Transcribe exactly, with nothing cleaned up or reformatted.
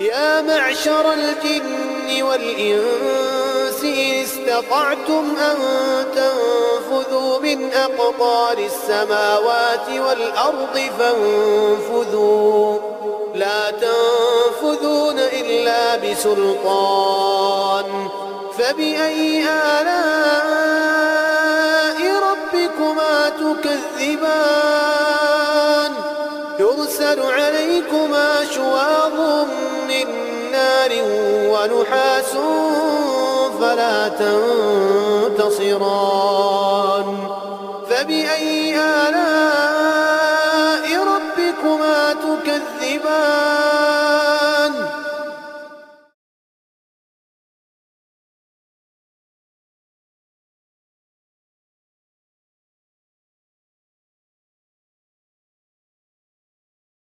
يا معشر الجن والإنس إن استطعتم أن تنفذوا من أقطار السماوات والأرض فانفذوا لا تنفذون إلا بسلطان فبأي آلاء ربكما تكذبان يرسل عليكما شواظ ونحاس فلا تنتصران فبأي آلاء ربكما تكذبان.